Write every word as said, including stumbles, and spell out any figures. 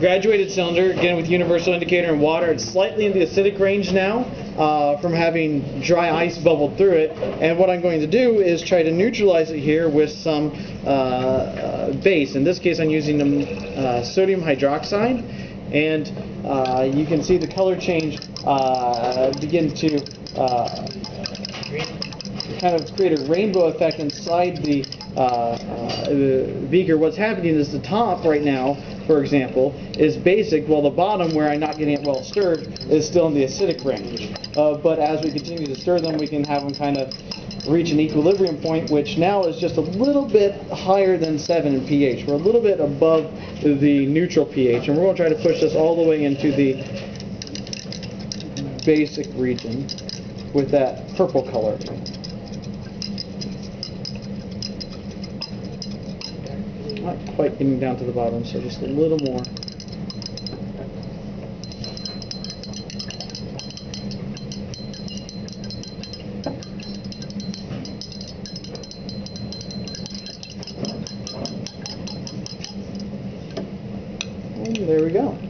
Graduated cylinder, again with universal indicator and water. It's slightly in the acidic range now uh, from having dry ice bubbled through it. And what I'm going to do is try to neutralize it here with some uh, uh, base. In this case I'm using uh, sodium hydroxide. And uh, you can see the color change uh, begin to uh, kind of create a rainbow effect inside the uh, uh, beaker. What's happening is the top right now, for example, is basic, while the bottom, where I'm not getting it well stirred, is still in the acidic range. Uh, but as we continue to stir them, we can have them kind of reach an equilibrium point, which now is just a little bit higher than seven in pH. We're a little bit above the neutral pH, and we're going to try to push this all the way into the basic region with that purple color. Not quite getting down to the bottom, so just a little more. And there we go.